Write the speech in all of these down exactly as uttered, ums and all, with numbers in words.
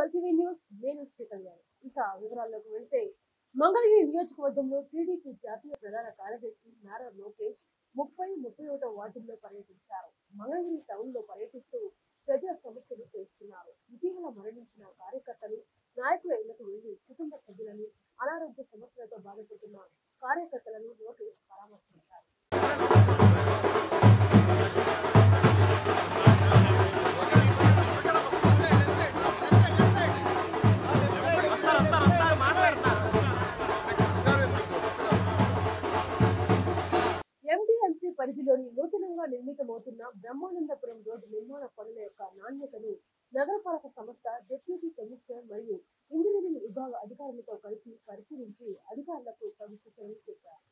Twelve TV news నేను శ్రీకళ్యాణ్. ఇక వివరాల్లోకి వెళ్తే మంగళగిరి నియోజకవర్గంలో టీడీపీ జాతీయ ప్రధాన కార్యదర్శి నారా లోకేష్ ముప్పై ముప్పై ఒకటో వార్డుల్లో పర్యటించారు. మంగళగిరి టౌన్ లో పర్యటిస్తూ ప్రజా సమస్యలు తెలుసుకున్నారు. ఇటీవల మరణించిన కార్యకర్తలు నాయకుల ఇళ్లకు వెళ్లి కుటుంబ సభ్యులను, అనారోగ్య సమస్యలతో బాధపడుతున్న కార్యకర్తలను లోకేష్ పరామర్శించారు. పరిధిలోని నూతనంగా నిర్మితమవుతున్న బ్రహ్మానందపురం రోడ్డు నిర్మాణ పనుల యొక్క నాణ్యతను నగరపాలక సంస్థ డిప్యూటీ కమిషనర్ మరియు ఇంజనీరింగ్ విభాగ అధికారులతో కలిసి పరిశీలించి అధికారులకు పలు సూచనలు చేశారు.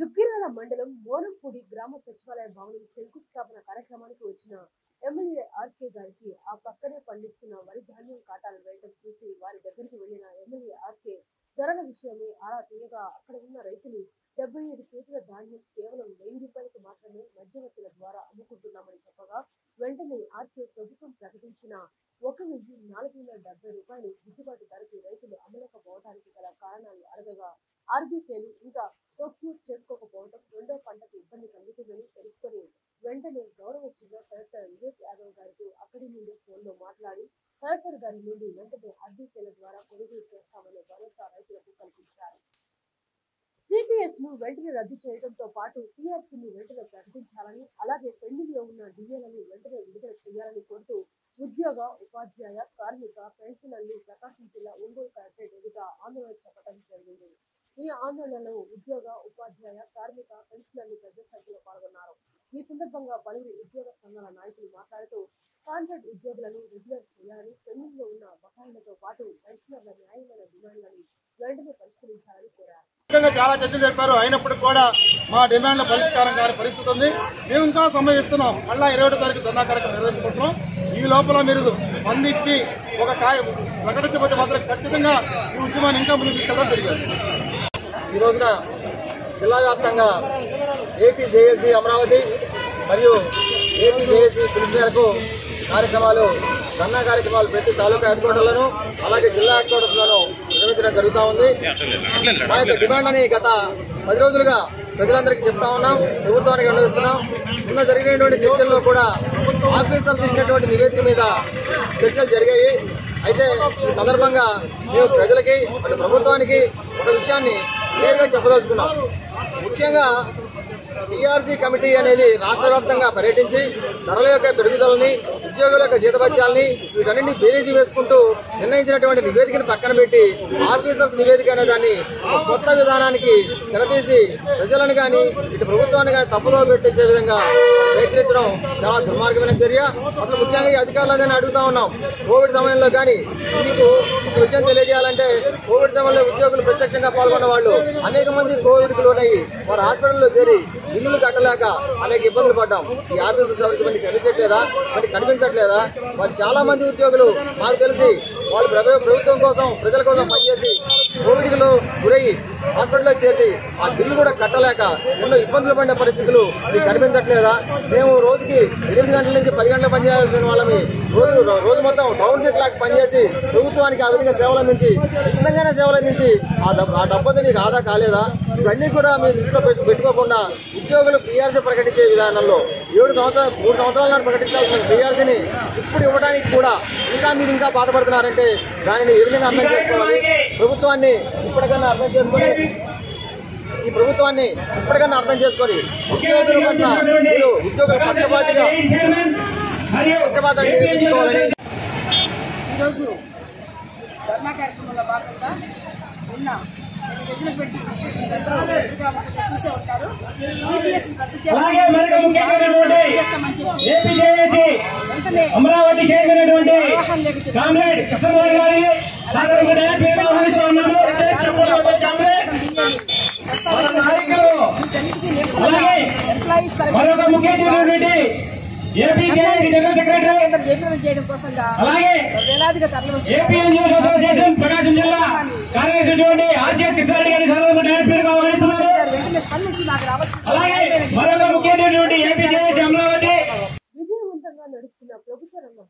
దుగ్గిరాల మండలం మోనంపూడి గ్రామ సచివాలయ భవనం శంకుస్థాపన కార్యక్రమానికి వచ్చిన ఎమ్మెల్యే ఆర్కే గారికి ఆ పక్కనే పండిస్తున్న వరి ధాన్యం కాటాలు వేయడం చూసి వారి దగ్గరికి వెళ్లిన ఎమ్మెల్యే ఆర్కే ధరల విషయమే ఆరా తీయగా అక్కడ ఉన్న రైతులు డెబ్బై ఐదు కేజీల ధాన్యం కేవలం వెయ్యి రూపాయలకు మాత్రమే మధ్యవర్తుల ద్వారా అమ్ముకుంటున్నామని చెప్పగా, వెంటనే ఆర్కే ప్రభుత్వం ప్రకటించిన ఒక వెయ్యి నాలుగు వందల డెబ్బై రూపాయలు గిట్టుబాటు ధరకి రైతులు అమ్మలేకపోవడానికి గల కారణాలు అడగగా, ఆర్బీకేలు ఇంకా ప్రొక్యూర్ చేసుకోకపోవడం రెండో పంటకు ఇబ్బంది కలుగుతుందని తెలుసుకుని వెంటనే గౌరవ జిల్లా కలెక్టర్ వివేక్ యాదవ్ గారితో అక్కడి నుండి ఫోన్ లో మాట్లాడి కలెక్టర్ గారి నుండి వెంటనే ఆర్బీకేల ద్వారా కొనుగోలు చేస్తామనే భరోసా రైతులకు కల్పించారు. సిపిఎస్ ను వెంటనే రద్దు చేయడంతో పాటు టీఆర్సీని వెంటనే ప్రకటించాలని, అలాగే పెండింగ్ లో ఉన్న డిఏలను వెంటనే విడుదల చేయాలని కోరుతూ ఉద్యోగ, ఉపాధ్యాయ, కార్మిక, పెన్షనర్లు ప్రకాశం జిల్లా ఒంగోలు కలెక్టరేట్ ఎదుట ఆందోళన చెప్పడం జరిగింది. ఈ ఆందోళనలో ఉద్యోగ, ఉపాధ్యాయ, కార్మిక, పెన్షనర్లు పెద్ద సంఖ్యలో పాల్గొన్నారు. ఈ సందర్భంగా పలువురు ఉద్యోగ సంఘాల నాయకులు మాట్లాడుతూ కాంట్రాక్ట్ ఉద్యోగులను రెగ్యులర్ చేయాలని, పెండింగ్ లో ఉన్న బకాయిలతో పాటు పెన్షనర్ల న్యాయమైన డిమాండ్లను వెంటనే పరిష్కరించాలని కోరారు. చాలా చర్చలు జరిపారు. అయినప్పుడు కూడా మా డిమాండ్ల పరిష్కారం కాని పరిస్థితి ఉంది. మేము ఇంకా సమయిస్తున్నాం. మళ్ళా ఇరవై ఒకటో తారీఖు ధర్నా కార్యక్రమం నిర్వహించుకుంటున్నాం. ఈ లోపల మీరు స్పందించి ఒక కార్యం ప్రకటించబోతే మాత్రం ఖచ్చితంగా ఈ ఉద్యమాన్ని ఇంకా ముందుకు తీసుకెళ్తాం జరిగింది. ఈ రోజున జిల్లా వ్యాప్తంగా ఏపీ జేఏసీ అమరావతి మరియు ఏపీ జేఏసీ పిలుపు కార్యక్రమాలు, ధర్నా కార్యక్రమాలు ప్రతి తాలూకా హెడ్ క్వార్టర్లను అలాగే జిల్లా హెడ్ క్వార్టర్లను నిర్వహించడం జరుగుతూ ఉంది. మా యొక్క డిమాండ్ అని గత పది రోజులుగా ప్రజలందరికీ చెప్తా ఉన్నాం, ప్రభుత్వానికి అనుభవిస్తున్నాం. నిన్న జరిగినటువంటి చర్చల్లో కూడా ఆఫీసర్లు ఇచ్చినటువంటి నివేదిక మీద చర్చలు జరిగాయి. అయితే ఈ సందర్భంగా మేము ప్రజలకి, ప్రభుత్వానికి ఒక విషయాన్ని నేరుగా చెప్పదలుచుకున్నాం. ముఖ్యంగా టీఆర్సీ కమిటీ అనేది రాష్ట్ర వ్యాప్తంగా పర్యటించి ధరల యొక్క పెరుగుదలని, ఉద్యోగుల యొక్క జీతభత్యాలని వీటన్నింటినీ బేరీజీ వేసుకుంటూ నిర్ణయించినటువంటి నివేదికను పక్కన పెట్టి ఆఫీసర్స్ నివేదిక అనే దాన్ని కొత్త విధానానికి తెరతీసి ప్రజలను కానీ ఇటు ప్రభుత్వాన్ని కానీ తప్పుదో పెట్టించే విధంగా ప్రయత్నించడం చాలా దుర్మార్గమైన చర్య. అసలు ముఖ్యంగా ఈ అధికారులందరినీ అడుగుతా ఉన్నాం, కోవిడ్ సమయంలో కానీ మీకు విషయం తెలియజేయాలంటే కోవిడ్ సమయంలో ఉద్యోగులు ప్రత్యక్షంగా పాల్గొన్న వాళ్ళు అనేక మంది కోవిడ్కి లోనయ్యి వారు హాస్పిటల్లో చేరి ఇల్లులు కట్టలేక అనేక ఇబ్బందులు పడ్డాం. ఈ ఆఫీసర్స్ ఎవరికి మంది కనిపించట్లేదా మరి కనిపించట్లేదా వాళ్ళు చాలా మంది ఉద్యోగులు మాకు తెలిసి వాళ్ళు ప్రభుత్వం కోసం, ప్రజల కోసం పనిచేసి కోవిడ్కి గురయ్యి హాస్పిటల్లో చేసి ఆ బిల్లు కూడా కట్టలేక ఎన్నో ఇబ్బందులు పడిన పరిస్థితులు మీకు కనిపించట్లేదా? మేము రోజుకి ఎనిమిది గంటల నుంచి పది గంటలు పనిచేయాల్సిన వాళ్ళని రోజు రోజు మొత్తం రౌండ్ ది క్లాక్ పనిచేసి ప్రభుత్వానికి ఆ విధంగా సేవలు అందించి, ఉచితంగానే సేవలు అందించి ఆ ఆ డబ్బంది మీకు ఆదా కాలేదా? ఇవన్నీ కూడా మీరు ఇంట్లో పెట్టుకోకుండా ఉద్యోగులు పీఆర్సీ ప్రకటించే విధానంలో ఏడు సంవత్సరాలు మూడు సంవత్సరాల ప్రకటించాల్సిన పీఆర్సీని ఇప్పుడు ఇవ్వడానికి కూడా ఇంకా మీరు ఇంకా బాధపడుతున్నారంటే దానిని ఏ విధంగా అర్థం చేసుకోవాలి? ప్రభుత్వాన్ని ఇప్పటికన్నా అర్థం చేసుకుని ఈ ప్రభుత్వాన్ని ఇప్పటికన్నా అర్థం చేసుకొని ఉద్యోగుల పట్ల మీరు ఉద్యోగుల పక్షపాతిగా పక్షపాతం నిర్వహించుకోవాలని ఈరోజు ధర్నా కార్యక్రమంలో భాగంగా मुख्य ప్రజారాజ్యం ప్రభుత్వ రంగ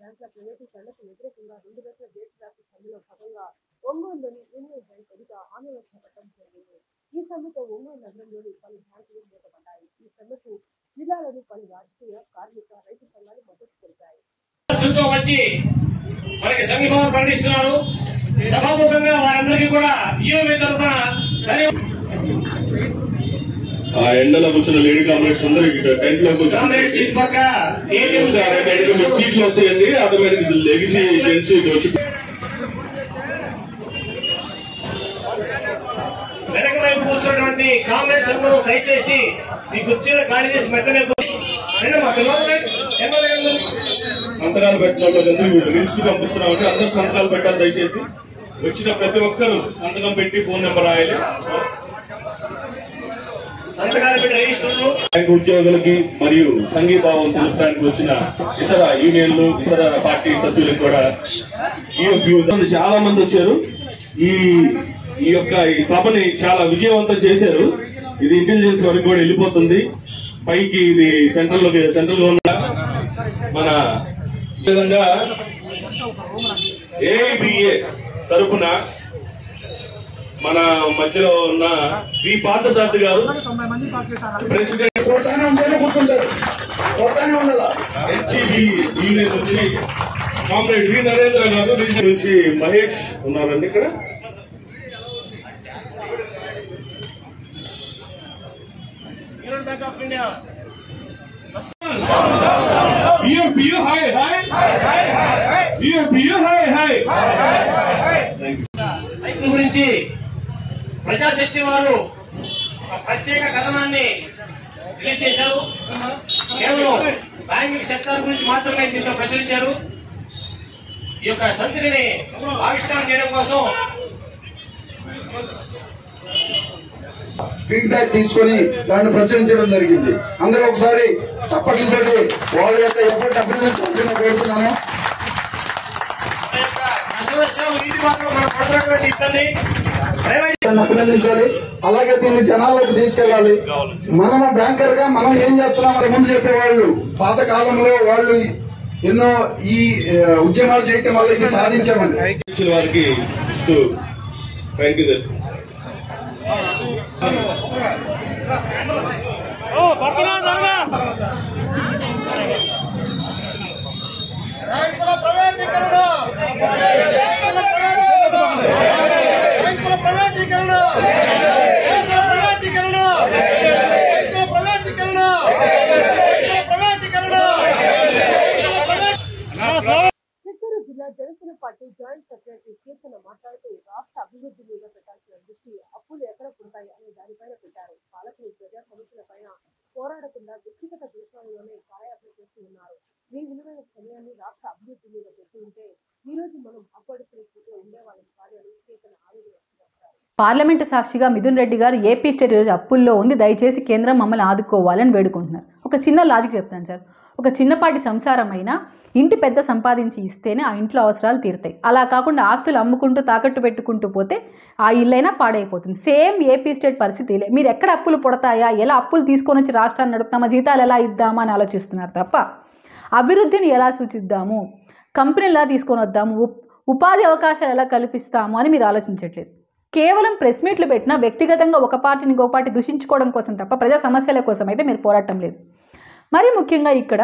బ్యాంకుల ప్రైవేటీకరణకు వ్యతిరేకంగా రెండు లక్షల దేశవ్యాప్త సమ్మెలో భాగంగా ఒంగోలులోని యూనియన్ బ్యాంక్ ఎదుట ఆందోళన చేపట్టడం జరిగింది. ఈ సమ్మెతో ఒంగోలు నగరంలోని పలు బ్యాంకులు మూతపడ్డాయి. ఈ సమ్మెకు జిల్లాలోని పలు రాజకీయ కార్మిక రైతు సంఘాలు మద్దతు తెలిపాయి. ఆ ఎండలో కూర్చున్న లేడీ కామ్రేడ్స్ అందరూ టెంట్ లో కూర్చున్నారు. సీట్లు వస్తాయండి, అటువంటి లెగసీ జెన్సీ వచ్చి వెనక వైపు కూర్చున్నటువంటి కామ్రేడ్స్ అందరూ దయచేసి మీ కుర్చీలో ఖాళీ చేసి మెట్టనే సంతకాలు పెట్టడం వీళ్ళు లిస్ట్ పంపిస్తున్నాం. అందరూ సంతకాలు పెట్టాలి. దయచేసి వచ్చిన ప్రతి ఒక్కరూ సంతకం పెట్టి ఫోన్ నెంబర్ రాయాలి. బ్యాంకు ఉద్యోగులకి మరియు సంఘీభావం తెలుపడానికి వచ్చిన ఇతర యూనియన్లు ఇతర పార్టీ సభ్యులకు కూడా చాలా మంది వచ్చారు. ఈ ఈ యొక్క ఈ సభని చాలా విజయవంతం చేశారు. ఇది ఇంటెలిజెన్స్ వరకు కూడా వెళ్ళిపోతుంది. పైకి ఇది సెంట్రల్ సెంట్రల్ లో ఉన్న మన విధంగా ఏబిఏ తరఫున మన మధ్యలో ఉన్న వి పార్థసారథి గారు ప్రెసిడెంట్ నుంచి కామ్రేడ్ వి నరేంద్ర గారు నుంచి మహేష్ ఉన్నారండి. ఇక్కడ గురించి ప్రజాశక్తి వారు ఒక ప్రత్యేక కథనాన్ని తెలియజేశారు. కేవలం బ్యాంకింగ్ సెక్టార్ గురించి మాత్రమే దీంట్లో ప్రచురించారు. ఈ యొక్క సంధిని ఆవిష్కరణ చేయడం కోసం ఫీడ్బ్యాక్ తీసుకుని దాన్ని ప్రచురించడం జరిగింది. అందరూ ఒకసారి చప్పట్లతోటి వాళ్ళ యొక్క ఎఫర్ట్ అభినందించాల్సిన కోరుతున్నాను. అభినందించాలి. అలాగే దీన్ని జనాల్లోకి తీసుకెళ్లాలి. మనము బ్యాంకర్ గా మనం ఏం చేస్తున్నాం ముందు చెప్పేవాళ్ళు పాత కాలంలో వాళ్ళు ఎన్నో ఈ ఉద్యమాలు చేయటం వల్ల ఇది సాధించామని వారికి ఇస్తూ థ్యాంక్ యూ. చిత్తూరు జిల్లా Janasena party joint secretary Keerthana మాట్లాడుతూ రాష్ట్ర అభివృద్ధి మీద పెట్టాల్సిన దృష్టి అప్పులు ఎక్కడ పుడతాయి అనే దానిపైన పెట్టారు. పాలకులు ప్రజా సమస్యలపైన పోరాడకుండా వ్యక్తిగత దృష్టిలోనే పాదయాత్ర చేస్తూ ఉన్నారు. మీ విలువైన సమయాన్ని రాష్ట్ర అభివృద్ధి మీద పెట్టి ఉంటే ఈ రోజు మనం అప్పటి పరిస్థితిలో ఉండేవాళ్ళని కార్యాలు కీర్తన ఆవేదన. పార్లమెంటు సాక్షిగా మిథున్ రెడ్డి గారు ఏపీ స్టేట్ ఈరోజు అప్పుల్లో ఉంది, దయచేసి కేంద్రం మమ్మల్ని ఆదుకోవాలని వేడుకుంటున్నారు. ఒక చిన్న లాజిక్ చెప్తాను సార్. ఒక చిన్నపాటి సంసారమైన ఇంటి పెద్ద సంపాదించి ఇస్తేనే ఆ ఇంట్లో అవసరాలు తీరుతాయి. అలా కాకుండా ఆస్తులు అమ్ముకుంటూ తాకట్టు పెట్టుకుంటూ పోతే ఆ ఇల్లైనా పాడైపోతుంది. సేమ్ ఏపీ స్టేట్ పరిస్థితిలే. మీరు ఎక్కడ అప్పులు పుడతాయా, ఎలా అప్పులు తీసుకొని వచ్చి రాష్ట్రాన్ని నడుపుతామా, జీతాలు ఎలా ఇద్దామా అని ఆలోచిస్తున్నారు తప్ప అభివృద్ధిని ఎలా సూచిద్దాము, కంపెనీలు ఎలా తీసుకొని వద్దాము, ఉపాధి అవకాశాలు ఎలా కల్పిస్తాము అని మీరు ఆలోచించట్లేదు. కేవలం ప్రెస్ మీట్లు పెట్టినా వ్యక్తిగతంగా ఒక పార్టీని ఇంకో పార్టీ దూషించుకోవడం కోసం తప్ప ప్రజా సమస్యల కోసం అయితే మీరు పోరాటం లేదు. మరి ముఖ్యంగా ఇక్కడ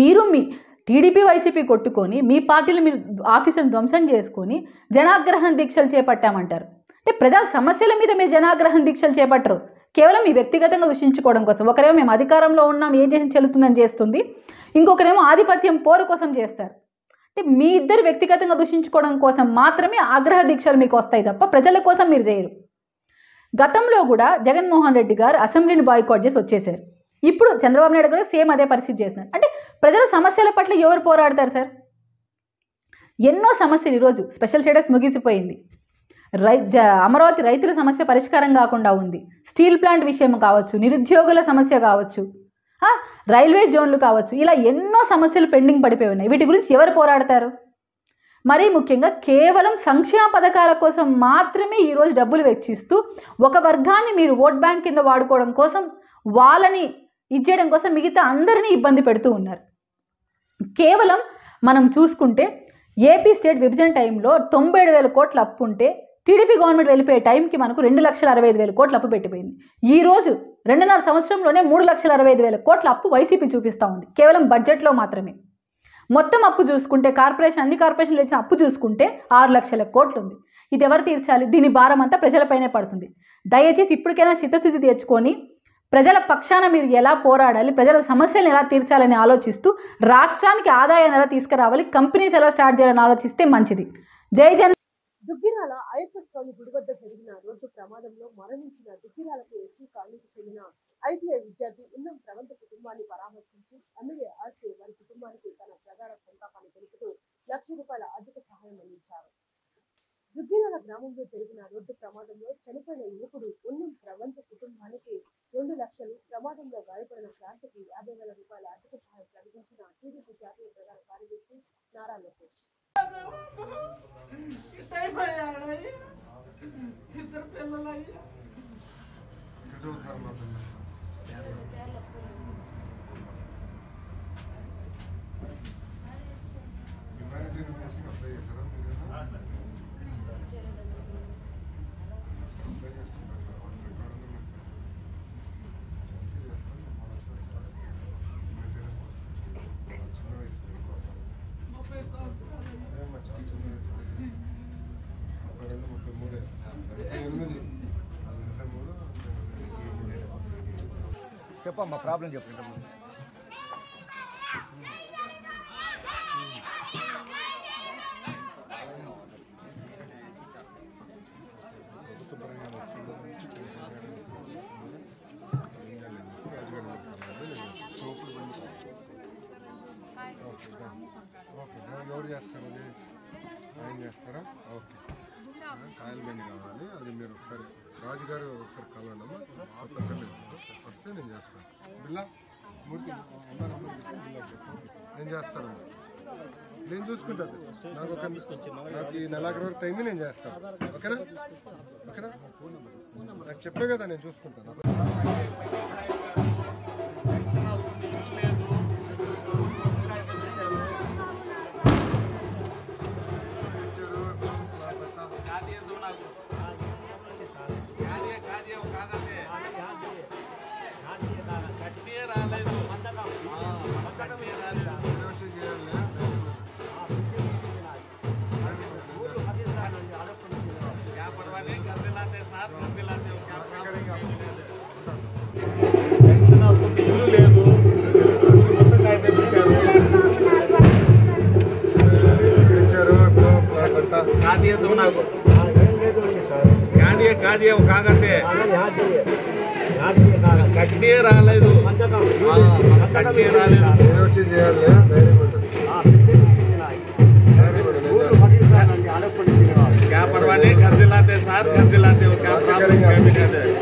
మీరు మీ టీడీపీ వైసీపీ కొట్టుకొని మీ పార్టీలు మీరు ఆఫీసును ధ్వంసం చేసుకొని జనాగ్రహణ దీక్షలు చేపట్టామంటారు. అంటే ప్రజా సమస్యల మీద మీరు జనాగ్రహణ దీక్షలు చేపట్టరు. కేవలం ఈ వ్యక్తిగతంగా దూషించుకోవడం కోసం ఒకరేమో మేము అధికారంలో ఉన్నాం ఏం చేసి చెల్లుతుందని చేస్తుంది ఇంకొకరేమో ఆధిపత్యం పోరు కోసం చేస్తారు అంటే మీ ఇద్దరు వ్యక్తిగతంగా దూషించుకోవడం కోసం మాత్రమే ఆగ్రహ దీక్షలు మీకు వస్తాయి తప్ప ప్రజల కోసం మీరు చేయరు గతంలో కూడా జగన్ మోహన్ రెడ్డి గారు అసెంబ్లీని బాయ్‌కాట్ చేసి వచ్చేశారు ఇప్పుడు చంద్రబాబు నాయుడు గారు సేమ్ అదే పరిస్థితి చేస్తున్నారు అంటే ప్రజల సమస్యల పట్ల ఎవరు పోరాడతారు సార్ ఎన్నో సమస్యలు ఈ రోజు స్పెషల్ స్టేటస్ ముగిసిపోయింది అమరావతి రైతుల సమస్య పరిష్కారం కాకుండా ఉంది స్టీల్ ప్లాంట్ విషయం కావచ్చు నిరుద్యోగుల సమస్య కావచ్చు రైల్వే జోన్లు కావచ్చు ఇలా ఎన్నో సమస్యలు పెండింగ్ పడిపోయి ఉన్నాయి వీటి గురించి ఎవరు పోరాడతారు మరీ ముఖ్యంగా కేవలం సంక్షేమ పథకాల కోసం మాత్రమే ఈ రోజు డబ్బులు వెచ్చిస్తూ ఒక వర్గాన్ని మీరు ఓట్ బ్యాంక్ కింద వాడుకోవడం కోసం వాళ్ళని ఇచ్చేయడం కోసం మిగతా అందరిని ఇబ్బంది పెడుతూ ఉన్నారు కేవలం మనం చూసుకుంటే ఏపీ స్టేట్ విభజన టైంలో తొంభై ఏడు వేల కోట్ల అప్పు ఉంటే టీడీపీ గవర్నమెంట్ వెళ్ళిపోయే టైంకి మనకు రెండు లక్షల అరవై ఐదు వేల కోట్ల అప్పు పెట్టిపోయింది ఈ రోజు రెండున్నర సంవత్సరంలోనే మూడు లక్షల అరవై ఐదు వేల కోట్ల అప్పు వైసీపీ చూపిస్తూ ఉంది కేవలం బడ్జెట్లో మాత్రమే మొత్తం అప్పు చూసుకుంటే కార్పొరేషన్ అన్ని కార్పొరేషన్లు ఇచ్చిన అప్పు చూసుకుంటే ఆరు లక్షల కోట్లు ఉంది ఇది ఎవరు తీర్చాలి దీని భారం అంతా ప్రజలపైనే పడుతుంది దయచేసి ఇప్పటికైనా చిత్తశుద్ధి తెచ్చుకొని ప్రజల పక్షాన మీరు ఎలా పోరాడాలి ప్రజల సమస్యలను ఎలా తీర్చాలని ఆలోచిస్తూ రాష్ట్రానికి ఆదాయాన్ని ఎలా తీసుకురావాలి కంపెనీస్ ఎలా స్టార్ట్ చేయాలని ఆలోచిస్తే మంచిది జై జన్ దుగ్గిరాల అయ్యప్ప స్వామి గుడి వద్ద జరిగిన రోడ్డు ప్రమాదంలో మరణించిన దుగ్గిరాలకు ఎస్సీ కాలనీకి చెందిన ఐటీఐ విద్యార్థి ఉన్నం ప్రవంత కుటుంబాన్ని పరామర్శించి ఎమ్మెల్యే ఆర్కే వారి కుటుంబానికి తన ప్రగాఢ సంతాపాన్ని తెలుపుతూ లక్ష రూపాయల ఆర్థిక సహాయం అందించారు దుగ్గిరాల గ్రామంలో జరిగిన రోడ్డు ప్రమాదంలో చనిపోయిన యువకుడు ఉన్నం ప్రవంత కుటుంబానికి రెండు లక్షలు ప్రమాదంలో గాయపడిన శాంతికి యాభై వేల రూపాయల ఆర్థిక సహాయం ప్రకటించిన టీడీపీ జాతీయ ప్రధాన కార్యదర్శి నారా లోకేష్ చెప్పమ్మా ప్రాబ్లం చెప్పింది ఎవరు చేస్తారు అది ఆయన చేస్తారా ఓకే కాయలు బండి కావాలి అది మీరు ఒకసారి రాజుగారు ఒకసారి కలవండమ్మా వస్తే నేను చేస్తాను బిల్లా మూర్తి నేను చేస్తానమ్మా నేను చూసుకుంటాను నాకు ఒక నాకు ఈ నెలాఖరి వరకు టైం నేను చేస్తాను ఓకేనా ఓకేనా నాకు చెప్పే కదా నేను చూసుకుంటాను क्या परवाह नहीं घर दिलाते साथ घर दिलाते हो क्या प्रॉब्लम क्या दिक्कत है